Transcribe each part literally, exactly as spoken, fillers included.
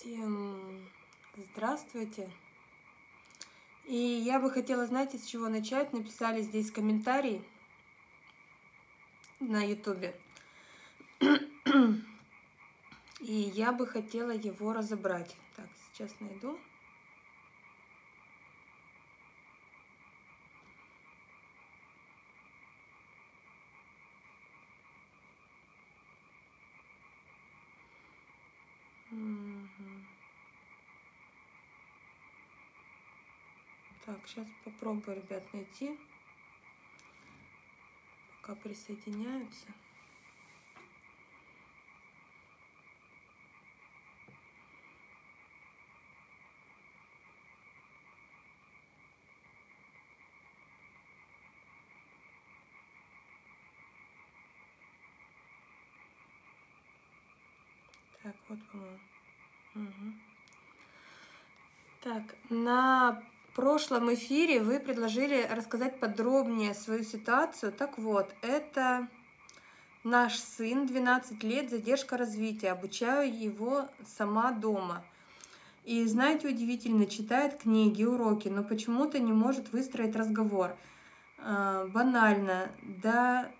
Всем здравствуйте. И я бы хотела знать, с чего начать. Написали здесь комментарий на ютубе. И я бы хотела его разобрать. Так, сейчас найду. Так, сейчас попробую, ребят, найти, пока присоединяются. Так, вот, по-моему. Угу. Так, на в прошлом эфире вы предложили рассказать подробнее свою ситуацию. Так вот, это наш сын, двенадцать лет, задержка развития. Обучаю его сама дома. И, знаете, удивительно, читает книги, уроки, но почему-то не может выстроить разговор. А, банально, да,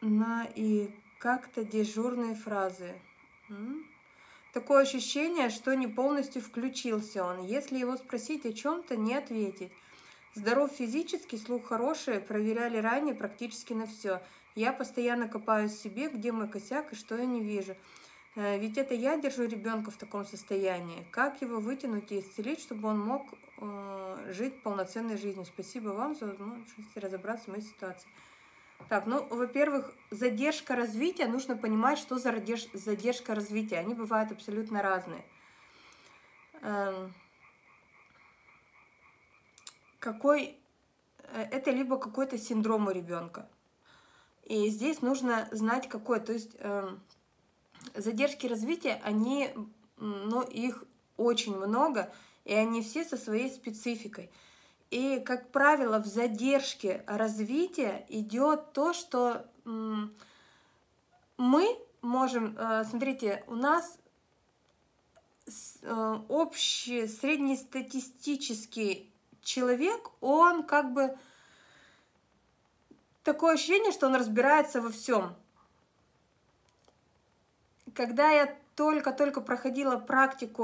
на и как-то дежурные фразы. Такое ощущение, что не полностью включился он. Если его спросить о чем-то, не ответить. Здоров физически, слух хороший, проверяли ранее практически на все. Я постоянно копаюсь в себе, где мой косяк и что я не вижу. Ведь это я держу ребенка в таком состоянии. Как его вытянуть и исцелить, чтобы он мог жить полноценной жизнью? Спасибо вам за возможность разобраться в моей ситуации. Так, ну, во-первых, задержка развития, нужно понимать, что за задержка развития. Они бывают абсолютно разные. Какой, это либо какой-то синдром у ребенка. И здесь нужно знать, какой. То есть задержки развития, они, ну, их очень много, и они все со своей спецификой. И, как правило, в задержке развития идет то, что мы можем, смотрите, у нас общий среднестатистический человек, он как бы такое ощущение, что он разбирается во всем. Когда я только-только проходила практику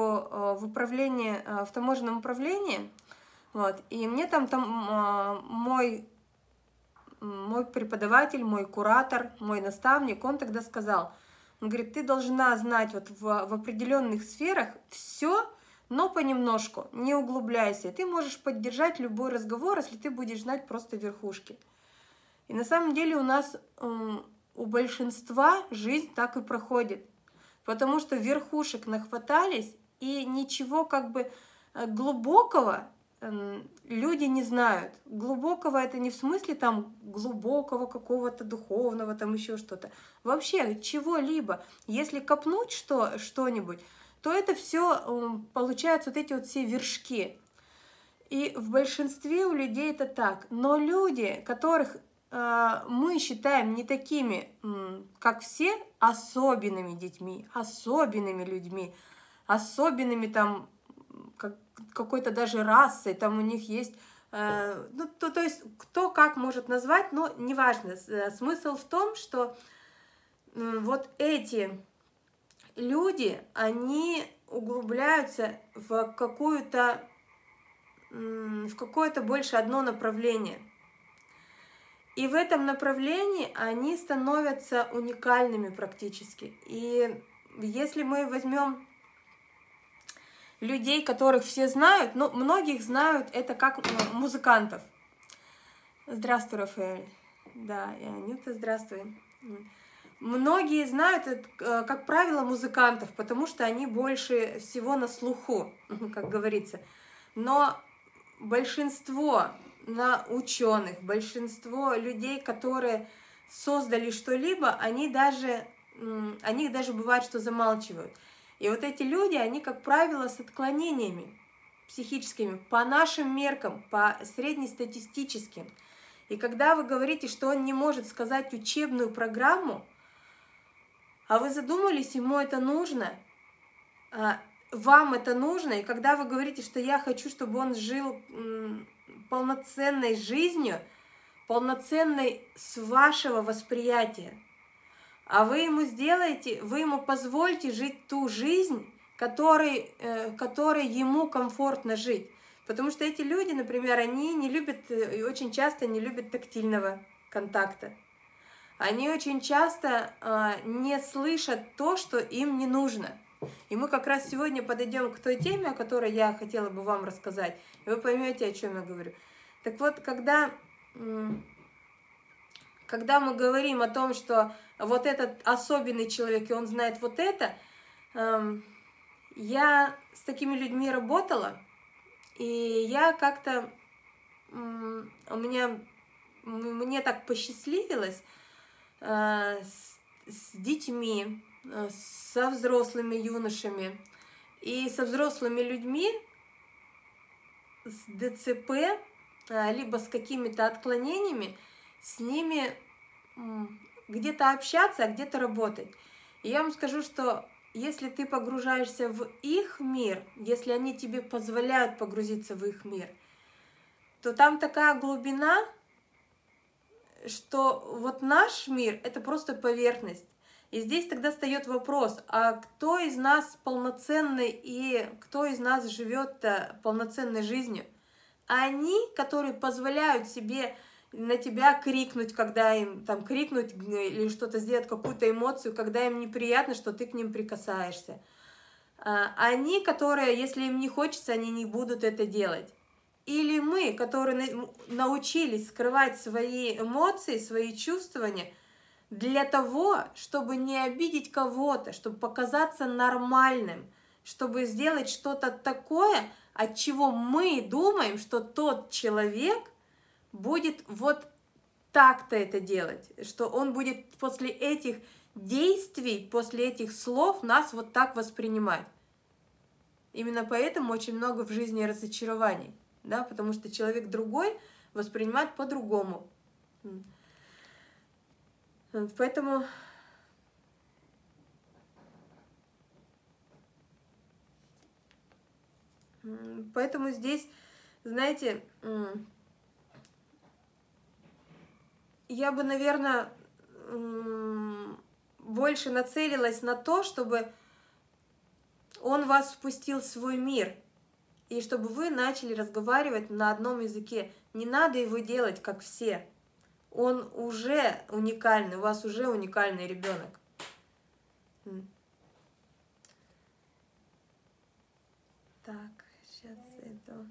в управлении, в таможенном управлении, вот. И мне там, там э, мой, мой преподаватель, мой куратор, мой наставник, он тогда сказал, он говорит, ты должна знать вот в, в определенных сферах все, но понемножку, не углубляйся. Ты можешь поддержать любой разговор, если ты будешь знать просто верхушки. И на самом деле у нас, э, у большинства жизнь так и проходит, потому что верхушек нахватались, и ничего как бы глубокого люди не знают. Глубокого — это не в смысле там глубокого какого-то духовного, там еще что-то. Вообще чего-либо. Если копнуть что, что-нибудь, то это все получаются вот эти вот все вершки. И в большинстве у людей это так. Но люди, которых э, мы считаем не такими, как все, особенными детьми, особенными людьми, особенными там как какой-то даже расой, там у них есть, э, ну, то, то есть кто как может назвать, но неважно. Смысл в том, что э, вот эти люди, они углубляются в какую-то, э, в какое-то больше одно направление. И в этом направлении они становятся уникальными практически. И если мы возьмем людей, которых все знают, но многих знают это как музыкантов. Здравствуй, Рафаэль. Да, и Анюта, здравствуй. Многие знают это, как правило, музыкантов, потому что они больше всего на слуху, как говорится. Но большинство на ученых, большинство людей, которые создали что-либо, они даже, о них даже бывает, что замалчивают. И вот эти люди, они, как правило, с отклонениями психическими, по нашим меркам, по среднестатистическим. И когда вы говорите, что он не может сказать учебную программу, а вы задумались, ему это нужно, вам это нужно, и когда вы говорите, что я хочу, чтобы он жил полноценной жизнью, полноценной с вашего восприятия, а вы ему сделаете, вы ему позвольте жить ту жизнь, которой, которой ему комфортно жить. Потому что эти люди, например, они не любят, и очень часто не любят тактильного контакта. Они очень часто не слышат то, что им не нужно. И мы как раз сегодня подойдем к той теме, о которой я хотела бы вам рассказать, и вы поймете, о чем я говорю. Так вот, когда, когда мы говорим о том, что вот этот особенный человек, и он знает вот это, я с такими людьми работала, и я как-то, у меня, мне так посчастливилось с, с детьми, со взрослыми юношами и со взрослыми людьми с дэ цэ пэ, либо с какими-то отклонениями, с ними где-то общаться, а где-то работать. И я вам скажу, что если ты погружаешься в их мир, если они тебе позволяют погрузиться в их мир, то там такая глубина, что вот наш мир — это просто поверхность. И здесь тогда встает вопрос, а кто из нас полноценный и кто из нас живет полноценной жизнью? Они, которые позволяют себе на тебя крикнуть, когда им там крикнуть или что-то сделать, какую-то эмоцию, когда им неприятно, что ты к ним прикасаешься. Они, которые, если им не хочется, они не будут это делать. Или мы, которые научились скрывать свои эмоции, свои чувствования, для того, чтобы не обидеть кого-то, чтобы показаться нормальным, чтобы сделать что-то такое, от чего мы думаем, что тот человек будет вот так-то это делать, что он будет после этих действий, после этих слов нас вот так воспринимать. Именно поэтому очень много в жизни разочарований, да, потому что человек другой воспринимает по-другому. Поэтому поэтому здесь, знаете, я бы, наверное, больше нацелилась на то, чтобы он вас впустил в свой мир, и чтобы вы начали разговаривать на одном языке. Не надо его делать, как все. Он уже уникальный, у вас уже уникальный ребенок. Так, сейчас это...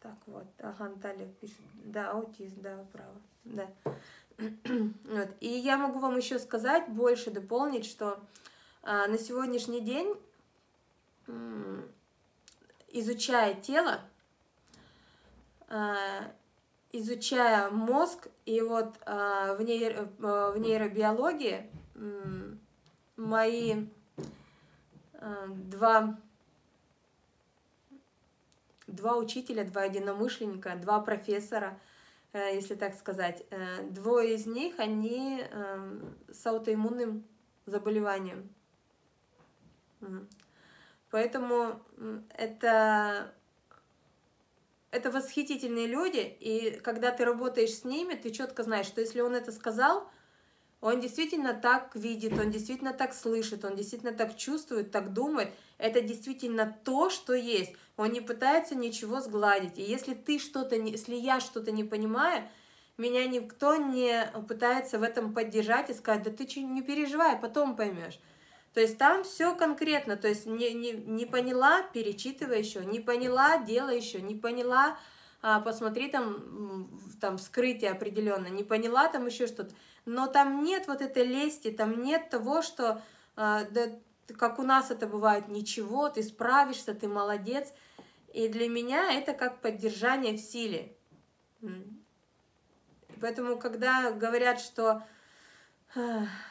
Так вот, ага, Наталья пишет, да, аутизм, да, право, да. Вот. И я могу вам еще сказать, больше дополнить, что... На сегодняшний день, изучая тело, изучая мозг, и вот в нейробиологии мои два, два учителя, два единомышленника, два профессора, если так сказать, двое из них, они с аутоиммунным заболеванием. Поэтому это, это восхитительные люди, и когда ты работаешь с ними, ты четко знаешь, что если он это сказал, он действительно так видит, он действительно так слышит, он действительно так чувствует, так думает. Это действительно то, что есть. Он не пытается ничего сгладить. И если ты что-то, если я что-то не понимаю, меня никто не пытается в этом поддержать и сказать, да ты не переживай, потом поймешь. То есть там все конкретно, то есть не, не, не поняла, перечитывай еще, не поняла, делай еще, не поняла, а, посмотри там, там вскрытие определенно, не поняла там еще что-то. Но там нет вот этой лести, там нет того, что, а, да, как у нас это бывает, ничего, ты справишься, ты молодец. И для меня это как поддержание в силе. Поэтому когда говорят, что...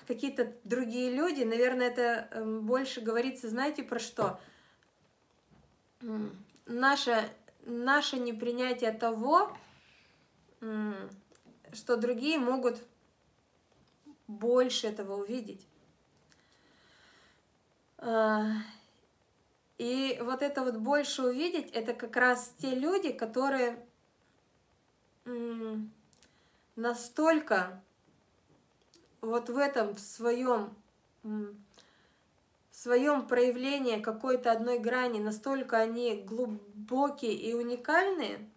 какие-то другие люди, наверное, это больше говорится, знаете, про что? Наше, наше непринятие того, что другие могут больше этого увидеть. И вот это вот больше увидеть, это как раз те люди, которые настолько вот в этом, в своем, в своем проявлении какой-то одной грани, настолько они глубокие и уникальные,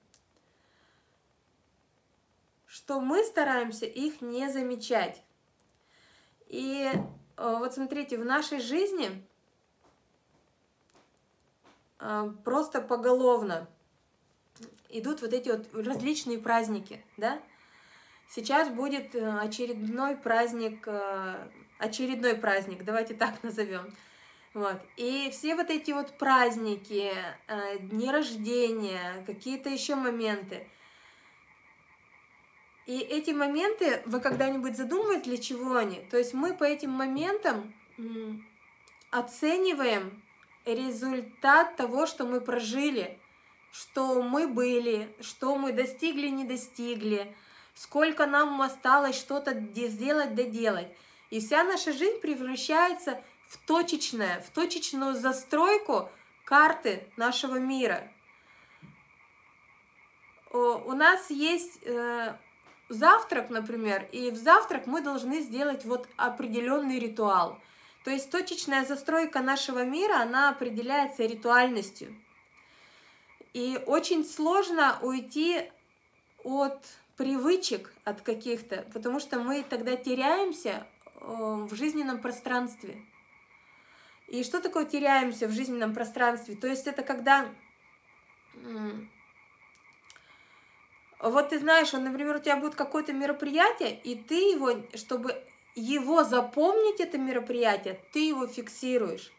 что мы стараемся их не замечать. И вот смотрите, в нашей жизни просто поголовно идут вот эти вот различные праздники, да? Сейчас будет очередной праздник, очередной праздник, давайте так назовем. Вот. И все вот эти вот праздники, дни рождения, какие-то еще моменты. И эти моменты, вы когда-нибудь задумываетесь, для чего они? То есть мы по этим моментам оцениваем результат того, что мы прожили, что мы были, что мы достигли, не достигли, сколько нам осталось что-то сделать, доделать. И вся наша жизнь превращается в точечное, в точечную застройку карты нашего мира. У нас есть завтрак, например, и в завтрак мы должны сделать вот определенный ритуал. То есть точечная застройка нашего мира, она определяется ритуальностью. И очень сложно уйти от привычек, от каких-то, потому что мы тогда теряемся в жизненном пространстве. И что такое теряемся в жизненном пространстве? То есть это когда... Вот ты знаешь, например, у тебя будет какое-то мероприятие, и ты его, чтобы его запомнить, это мероприятие, ты его фиксируешь.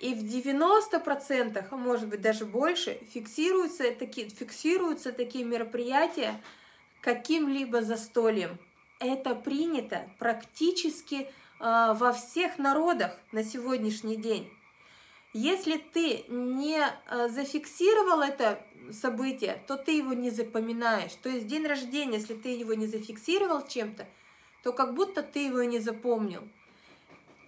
И в девяноста процентах, а может быть даже больше, фиксируются такие, фиксируются такие мероприятия каким-либо застольем. Это принято практически э, во всех народах на сегодняшний день. Если ты не зафиксировал это событие, то ты его не запоминаешь. То есть день рождения, если ты его не зафиксировал чем-то, то как будто ты его не запомнил.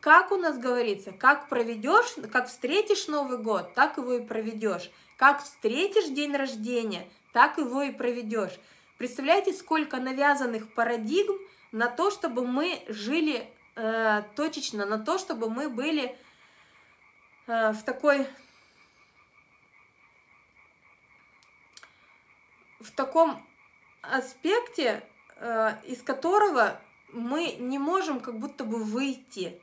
Как у нас говорится, как проведешь, как встретишь Новый год, так его и проведешь. Как встретишь день рождения, так его и проведешь. Представляете, сколько навязанных парадигм на то, чтобы мы жили э, точечно, на то, чтобы мы были э, в такой... в таком аспекте, из которого мы не можем как будто бы выйти.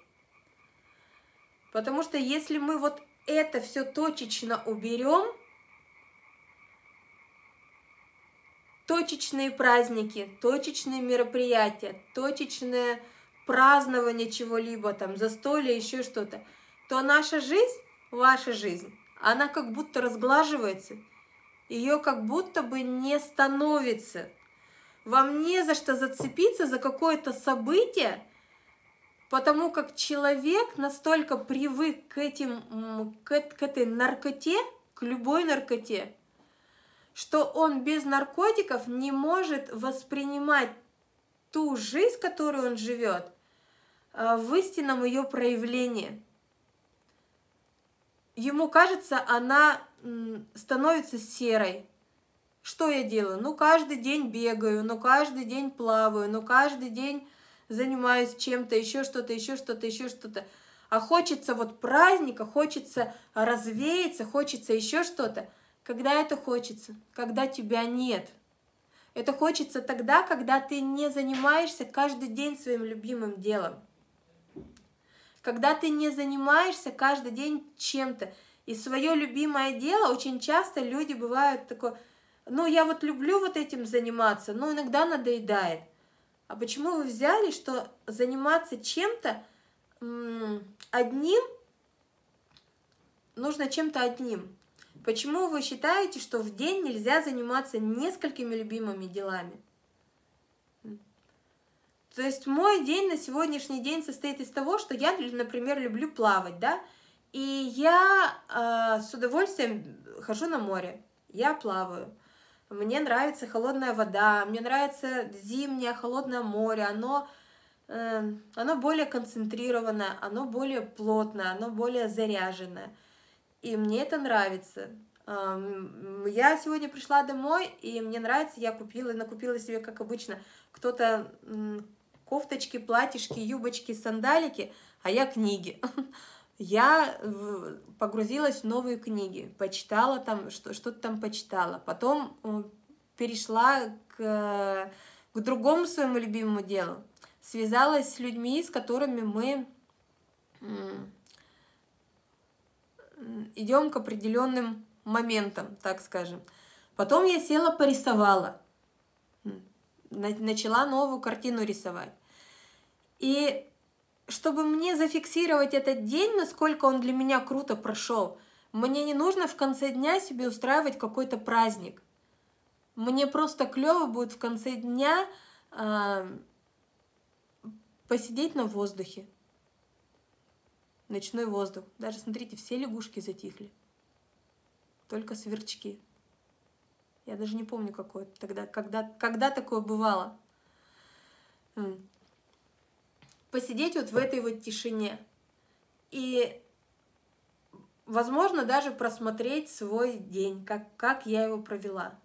Потому что если мы вот это все точечно уберем, точечные праздники, точечные мероприятия, точечное празднование чего-либо, там, застолье, еще что-то, то наша жизнь, ваша жизнь, она как будто разглаживается. Ее как будто бы не становится. Вам не за что зацепиться за какое-то событие, потому как человек настолько привык к этим, к, к этой наркоте, к любой наркоте, что он без наркотиков не может воспринимать ту жизнь, которую он живет, в истинном ее проявлении. Ему кажется, она становится серой. Что я делаю? Ну, каждый день бегаю, ну, каждый день плаваю, ну, каждый день занимаюсь чем-то, еще что-то, еще что-то, еще что-то. А хочется вот праздника, хочется развеяться, хочется еще что-то. Когда это хочется? Когда тебя нет. Это хочется тогда, когда ты не занимаешься каждый день своим любимым делом. Когда ты не занимаешься каждый день чем-то. И свое любимое дело очень часто люди бывают такое, ну я вот люблю вот этим заниматься, но иногда надоедает. А почему вы взяли, что заниматься чем-то одним, нужно чем-то одним? Почему вы считаете, что в день нельзя заниматься несколькими любимыми делами? То есть мой день на сегодняшний день состоит из того, что я, например, люблю плавать, да, и я э, с удовольствием хожу на море, я плаваю. мне нравится холодная вода, мне нравится зимнее холодное море, оно, э, оно более концентрированное, оно более плотное, оно более заряженное. И мне это нравится. Я сегодня пришла домой, и мне нравится, я купила, накупила себе, как обычно, кто-то кофточки, платьишки, юбочки, сандалики, а я книги. Я погрузилась в новые книги, почитала там, что-то там почитала. Потом перешла к, к другому своему любимому делу. Связалась с людьми, с которыми мы идем к определенным моментом, так скажем. Потом я села, порисовала. Начала новую картину рисовать. И чтобы мне зафиксировать этот день, насколько он для меня круто прошел, мне не нужно в конце дня себе устраивать какой-то праздник. Мне просто клево будет в конце дня э, посидеть на воздухе. Ночной воздух. Даже, смотрите, все лягушки затихли. Только сверчки. Я даже не помню, какое тогда, когда, когда такое бывало. Посидеть вот в этой вот тишине. И, возможно, даже просмотреть свой день, как, как я его провела.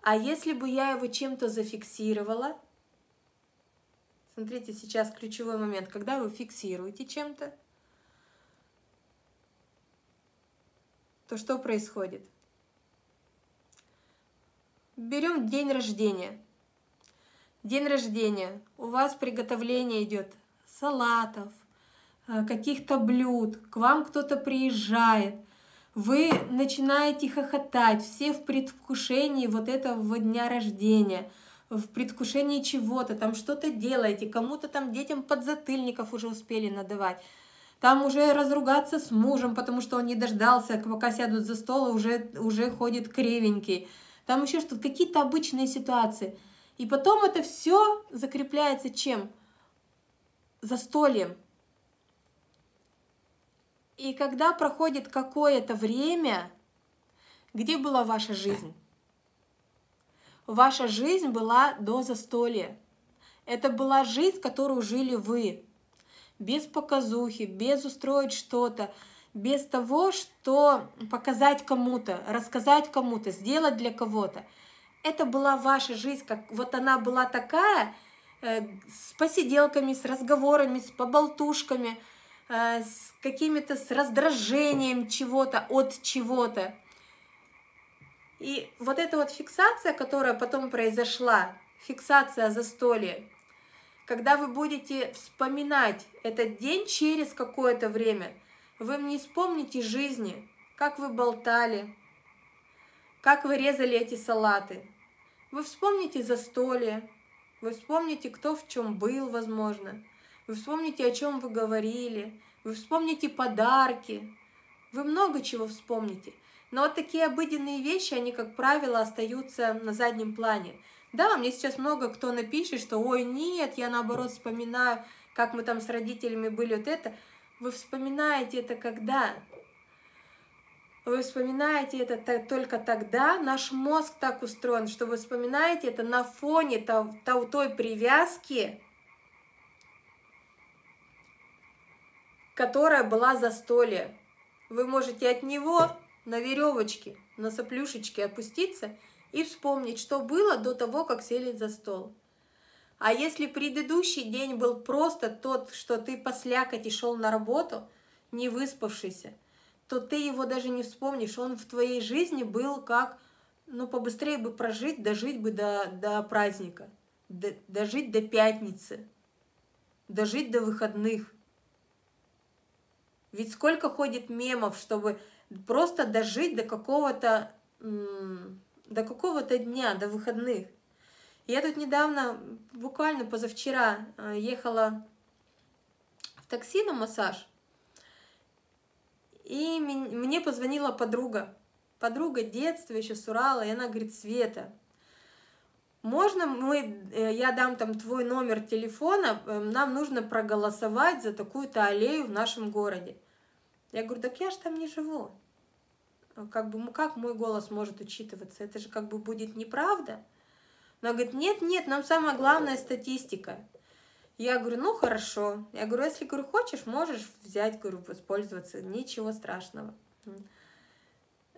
А если бы я его чем-то зафиксировала, смотрите, сейчас ключевой момент, когда вы фиксируете чем-то, то что происходит? Берем день рождения. День рождения. У вас приготовление идет салатов, каких-то блюд. К вам кто-то приезжает. Вы начинаете хохотать. Все в предвкушении вот этого дня рождения. В предвкушении чего-то. Там что-то делаете. Кому-то там детям подзатыльников уже успели надавать. Там уже разругаться с мужем, потому что он не дождался, пока сядут за стол, и уже, уже ходит кривенький. Там еще что-то, какие-то обычные ситуации. И потом это все закрепляется чем? Застольем. И когда проходит какое-то время, где была ваша жизнь? Ваша жизнь была до застолья. Это была жизнь, которую жили вы. Без показухи, без устроить что-то, без того, что показать кому-то, рассказать кому-то, сделать для кого-то. Это была ваша жизнь, как вот она была такая, э, с посиделками, с разговорами, с поболтушками, э, с какими-то, с раздражением чего-то, от чего-то. И вот эта вот фиксация, которая потом произошла, фиксация застолья, когда вы будете вспоминать этот день через какое-то время, вы не вспомните жизни, как вы болтали, как вы резали эти салаты. Вы вспомните застолье, вы вспомните, кто в чем был, возможно. Вы вспомните, о чем вы говорили, вы вспомните подарки. Вы много чего вспомните. Но вот такие обыденные вещи, они, как правило, остаются на заднем плане. Да, мне сейчас много кто напишет, что «Ой, нет, я наоборот вспоминаю, как мы там с родителями были, вот это». Вы вспоминаете это когда? Вы вспоминаете это только тогда. Наш мозг так устроен, что вы вспоминаете это на фоне той привязки, которая была за столе. Вы можете от него на веревочке, на соплюшечке опуститься и вспомнить, что было до того, как сели за стол. А если предыдущий день был просто тот, что ты послякать и шел на работу, не выспавшийся, то ты его даже не вспомнишь. Он в твоей жизни был как, ну, побыстрее бы прожить, дожить бы до, до праздника, до, дожить до пятницы, дожить до выходных. Ведь сколько ходит мемов, чтобы просто дожить до какого-то... до какого-то дня, до выходных. Я тут недавно, буквально позавчера, ехала в такси на массаж, и мне позвонила подруга, подруга детства еще с Урала, и она говорит: «Света, можно мы, я дам там твой номер телефона, нам нужно проголосовать за такую-то аллею в нашем городе». Я говорю: «Так я ж там не живу». как бы, как мой голос может учитываться? Это же как бы будет неправда. Она говорит, нет, нет, нам самое главное статистика. Я говорю, ну хорошо. Я говорю, если говорю, хочешь, можешь взять, говорю, воспользоваться, ничего страшного.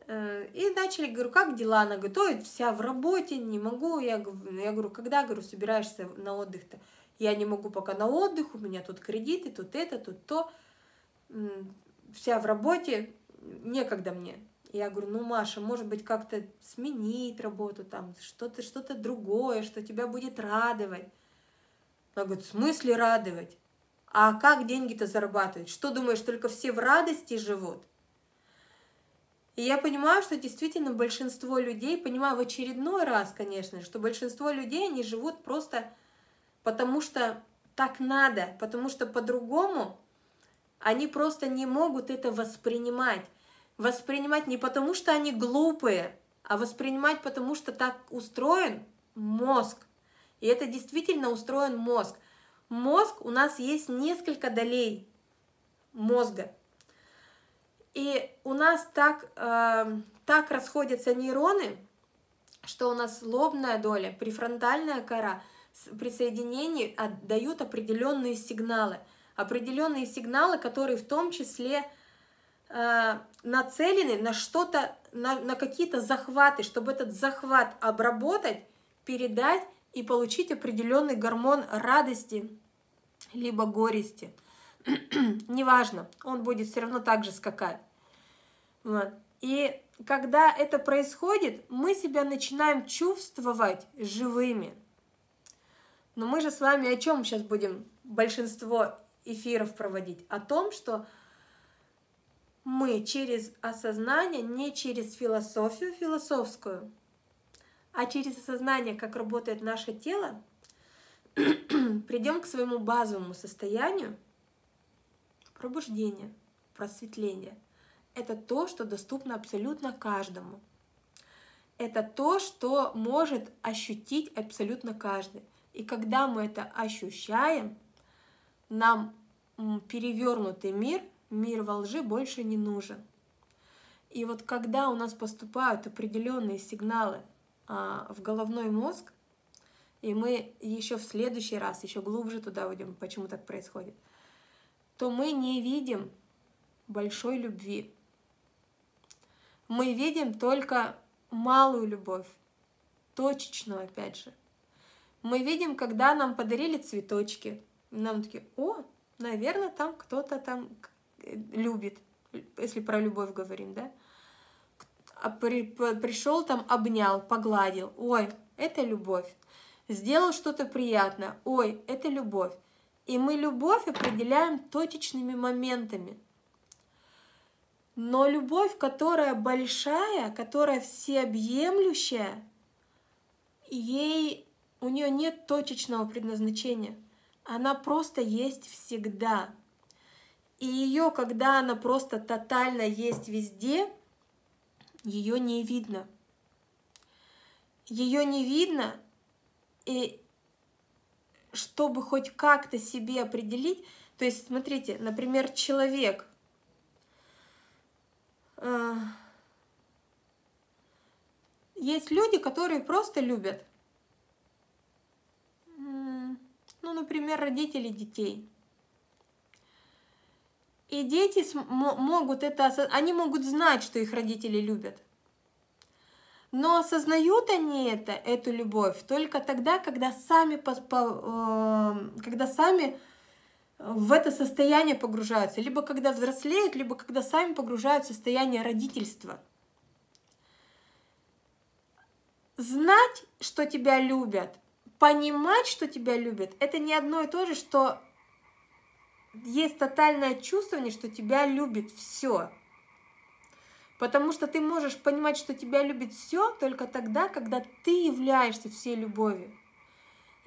И начали, говорю, как дела? Она говорит, ой, вся в работе, не могу. Я говорю, когда, говорю, собираешься на отдых-то? Я не могу пока на отдых, у меня тут кредиты, тут это, тут то. Вся в работе, некогда мне. Я говорю, ну, Маша, может быть, как-то сменить работу, там, что-то, что-то другое, что тебя будет радовать. Она говорит, в смысле радовать? А как деньги-то зарабатывать? Что думаешь, только все в радости живут? И я понимаю, что действительно большинство людей, понимаю в очередной раз, конечно, что большинство людей, они живут просто потому что так надо, потому что по-другому они просто не могут это воспринимать. Воспринимать не потому, что они глупые, а воспринимать потому, что так устроен мозг. И это действительно устроен мозг. Мозг, у нас есть несколько долей мозга. И у нас так, э, так расходятся нейроны, что у нас лобная доля, префронтальная кора при соединении отдают определенные сигналы. Определенные сигналы, которые в том числе э, нацелены на что-то, на, на какие-то захваты, чтобы этот захват обработать, передать и получить определенный гормон радости либо горести. Неважно, он будет все равно так же скакать. Вот. И когда это происходит, мы себя начинаем чувствовать живыми. Но мы же с вами о чем сейчас будем большинство эфиров проводить? О том, что мы через осознание, не через философию философскую, а через осознание, как работает наше тело, придем к своему базовому состоянию. Пробуждение, просветление – это то, что доступно абсолютно каждому. Это то, что может ощутить абсолютно каждый. И когда мы это ощущаем, нам перевернутый мир, мир во лжи больше не нужен. И вот когда у нас поступают определенные сигналы в головной мозг, и мы еще в следующий раз, еще глубже туда уйдем, почему так происходит, то мы не видим большой любви. Мы видим только малую любовь, точечную опять же. Мы видим, когда нам подарили цветочки, нам такие, о, наверное, там кто-то там любит, если про любовь говорим, да? Пришел там, обнял, погладил, ой, это любовь. Сделал что-то приятное, ой, это любовь. И мы любовь определяем точечными моментами. Но любовь, которая большая, которая всеобъемлющая, ей, у нее нет точечного предназначения. Она просто есть всегда. И ее, когда она просто тотально есть везде, ее не видно. Ее не видно, и чтобы хоть как-то себе определить, то есть, смотрите, например, человек, есть люди, которые просто любят, ну, например, родители детей, и дети могут это, они могут знать, что их родители любят, но осознают они это, эту любовь только тогда, когда сами, когда сами в это состояние погружаются, либо когда взрослеют, либо когда сами погружают в состояние родительства. Знать, что тебя любят, понимать, что тебя любят, это не одно и то же, что есть тотальное чувствование, что тебя любит все. Потому что ты можешь понимать, что тебя любит все только тогда, когда ты являешься всей любовью.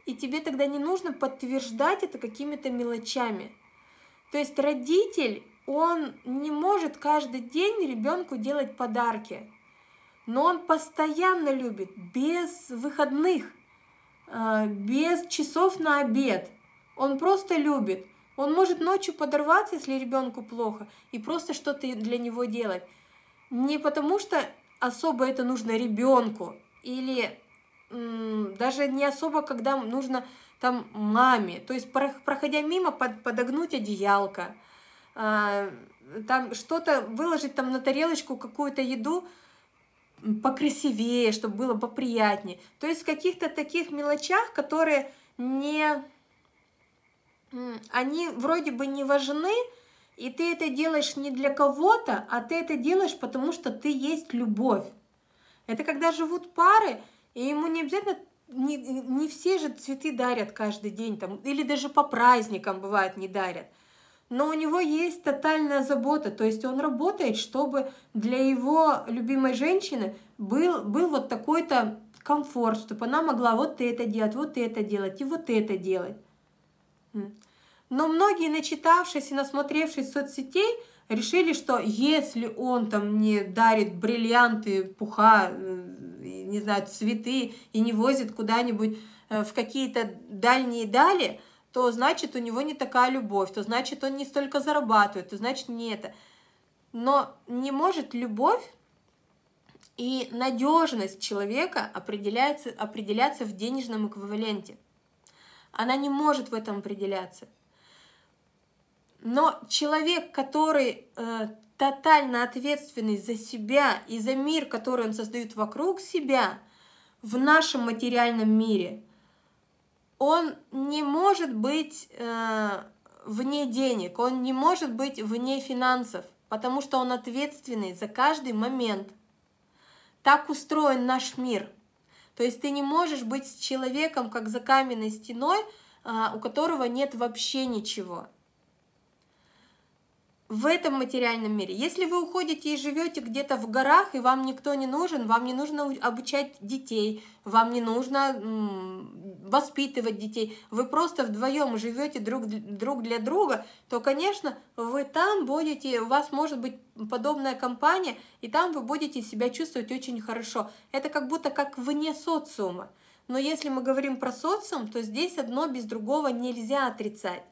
И тебе тогда не нужно подтверждать это какими-то мелочами. То есть родитель, он не может каждый день ребенку делать подарки, но он постоянно любит, без выходных, без часов на обед. Он просто любит. Он может ночью подорваться, если ребенку плохо, и просто что-то для него делать. не потому что особо это нужно ребенку, или даже не особо, когда нужно там маме, то есть проходя мимо, под, подогнуть одеялко, э, там что-то выложить там на тарелочку какую-то еду покрасивее, чтобы было поприятнее. То есть в каких-то таких мелочах, которые не, они вроде бы не важны, и ты это делаешь не для кого-то, а ты это делаешь, потому что ты есть любовь. Это когда живут пары, и ему не обязательно, не, не все же цветы дарят каждый день, там, или даже по праздникам бывает не дарят. Но у него есть тотальная забота, то есть он работает, чтобы для его любимой женщины был, был вот такой-то комфорт, чтобы она могла вот это делать, вот это делать и вот это делать. Но многие, начитавшись и насмотревшись соцсетей, решили, что если он там не дарит бриллианты, пуха, не знаю, цветы и не возит куда-нибудь в какие-то дальние дали, то значит у него не такая любовь, то значит он не столько зарабатывает, то значит не это. Но не может любовь и надежность человека определяться, определяться в денежном эквиваленте. Она не может в этом определяться. Но человек, который э, тотально ответственный за себя и за мир, который он создает вокруг себя, в нашем материальном мире, он не может быть э, вне денег, он не может быть вне финансов, потому что он ответственный за каждый момент. Так устроен наш мир. То есть ты не можешь быть с человеком, как за каменной стеной, э, у которого нет вообще ничего. В этом материальном мире. Если вы уходите и живете где-то в горах, и вам никто не нужен, вам не нужно обучать детей, вам не нужно воспитывать детей, вы просто вдвоем живете друг, друг для друга, то, конечно, вы там будете, у вас может быть подобная компания, и там вы будете себя чувствовать очень хорошо. Это как будто как вне социума. Но если мы говорим про социум, то здесь одно без другого нельзя отрицать.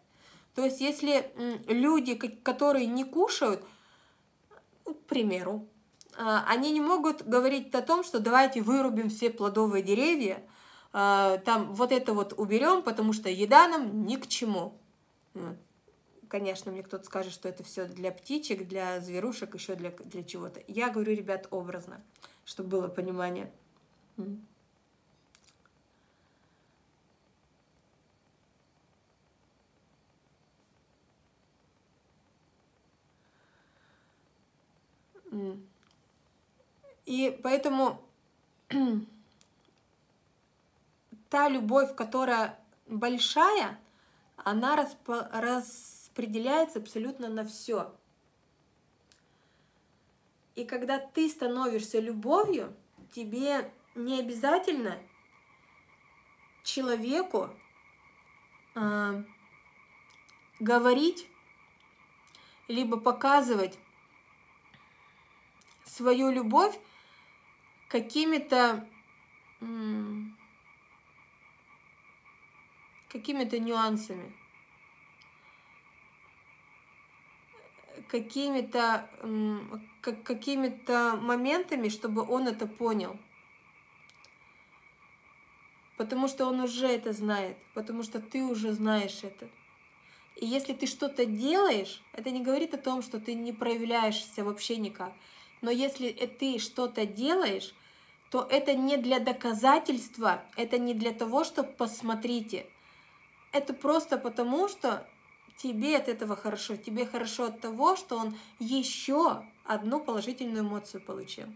То есть если люди, которые не кушают, к примеру, они не могут говорить о том, что давайте вырубим все плодовые деревья, там вот это вот уберем, потому что еда нам ни к чему. Конечно, мне кто-то скажет, что это все для птичек, для зверушек, еще для, для чего-то. Я говорю, ребят, образно, чтобы было понимание. И поэтому та любовь, которая большая, она расп... распределяется абсолютно на все. И когда ты становишься любовью, тебе не обязательно человеку э, говорить, либо показывать свою любовь какими-то какими-то нюансами, какими-то какими-то моментами, чтобы он это понял. Потому что он уже это знает, потому что ты уже знаешь это. И если ты что-то делаешь, это не говорит о том, что ты не проявляешься вообще никак. Но если ты что-то делаешь, то это не для доказательства, это не для того, что посмотрите. Это просто потому, что тебе от этого хорошо, тебе хорошо от того, что он еще одну положительную эмоцию получил.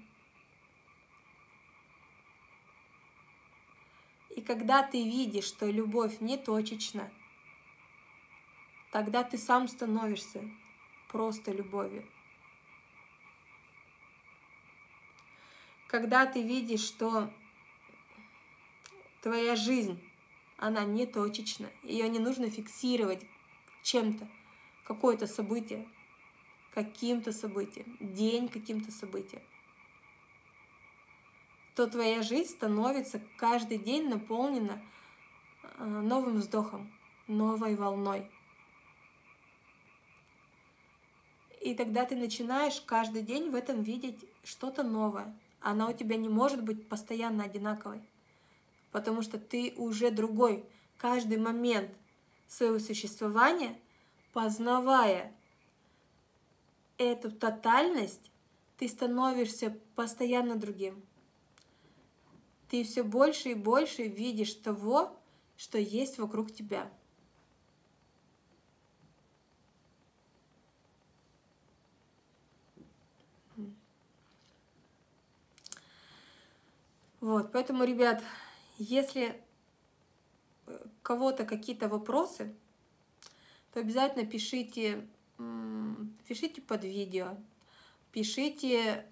И когда ты видишь, что любовь не точечна, тогда ты сам становишься просто любовью. Когда ты видишь, что твоя жизнь, она не точечна, ее не нужно фиксировать чем-то, какое-то событие, каким-то событием, день каким-то событием, то твоя жизнь становится каждый день наполнена новым вздохом, новой волной. И тогда ты начинаешь каждый день в этом видеть что-то новое. Она у тебя не может быть постоянно одинаковой, потому что ты уже другой. Каждый момент своего существования, познавая эту тотальность, ты становишься постоянно другим. Ты все больше и больше видишь того, что есть вокруг тебя. Вот, поэтому, ребят, если у кого-то какие-то вопросы, то обязательно пишите, пишите под видео, пишите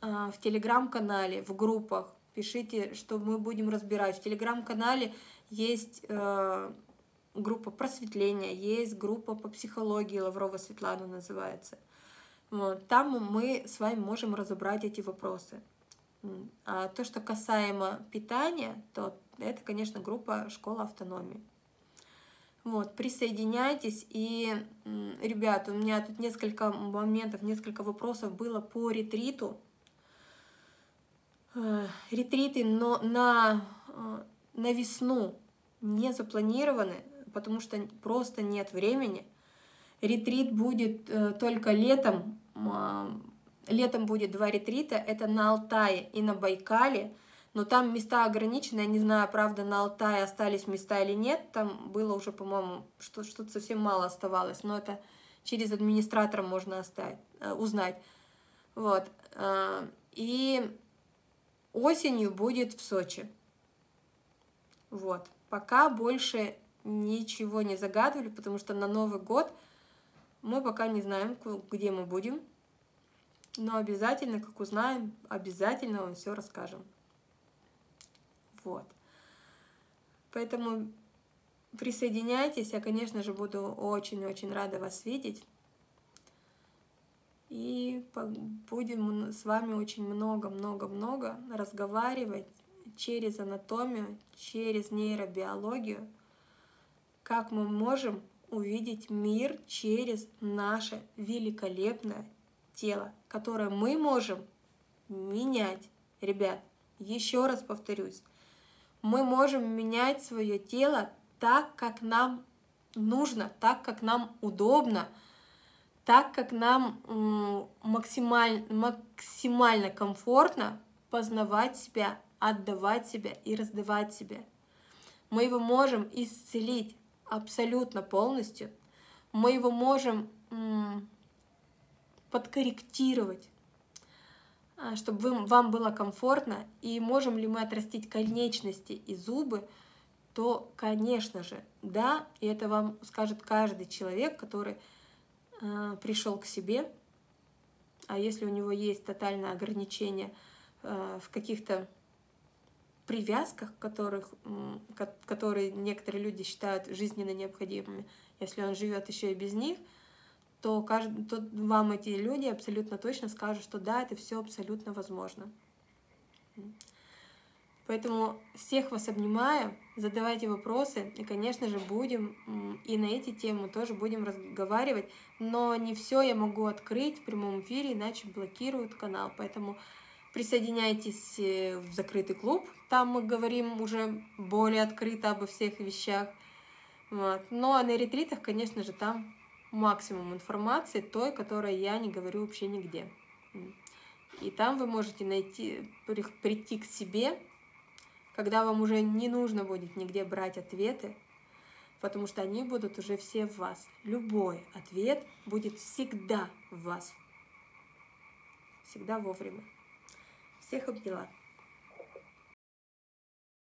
в телеграм-канале, в группах, пишите, что мы будем разбирать. В телеграм-канале есть группа просветления, есть группа по психологии, Лаврова Светлана называется. Вот, там мы с вами можем разобрать эти вопросы. А то, что касаемо питания, то это, конечно, группа «Школа автономии». Вот, присоединяйтесь. И, ребят, у меня тут несколько моментов, несколько вопросов было по ретриту. Ретриты но на, на весну не запланированы, потому что просто нет времени. Ретрит будет только летом. Летом будет два ретрита, это на Алтае и на Байкале, но там места ограничены, я не знаю, правда, на Алтае остались места или нет, там было уже, по-моему, что-то совсем мало оставалось, но это через администратора можно оставить, узнать. Вот. И осенью будет в Сочи. Вот. Пока больше ничего не загадывали, потому что на Новый год мы пока не знаем, где мы будем. Но обязательно, как узнаем, обязательно вам все расскажем. Вот. Поэтому присоединяйтесь. Я, конечно же, буду очень-очень рада вас видеть. И будем с вами очень много-много-много разговаривать через анатомию, через нейробиологию, как мы можем увидеть мир через наше великолепное тело, которое мы можем менять. Ребят, еще раз повторюсь, мы можем менять свое тело так, как нам нужно, так, как нам удобно, так, как нам максимально, максимально комфортно познавать себя, отдавать себя и раздавать себя. Мы его можем исцелить абсолютно полностью, мы его можем подкорректировать, чтобы вам было комфортно. И можем ли мы отрастить конечности и зубы, то, конечно же, да, и это вам скажет каждый человек, который э, пришел к себе. А если у него есть тотальное ограничение э, в каких-то привязках, которых, э, которые некоторые люди считают жизненно необходимыми, если он живет еще и без них, то, каждый, то вам эти люди абсолютно точно скажут, что да, это все абсолютно возможно. Поэтому всех вас обнимаю, задавайте вопросы, и, конечно же, будем и на эти темы тоже будем разговаривать, но не все я могу открыть в прямом эфире, иначе блокируют канал. Поэтому присоединяйтесь в закрытый клуб, там мы говорим уже более открыто обо всех вещах. Вот. Ну а на ретритах, конечно же, там максимум информации, той, которой я не говорю вообще нигде. И там вы можете найти, прийти к себе, когда вам уже не нужно будет нигде брать ответы, потому что они будут уже все в вас. Любой ответ будет всегда в вас. Всегда вовремя. Всех обняла.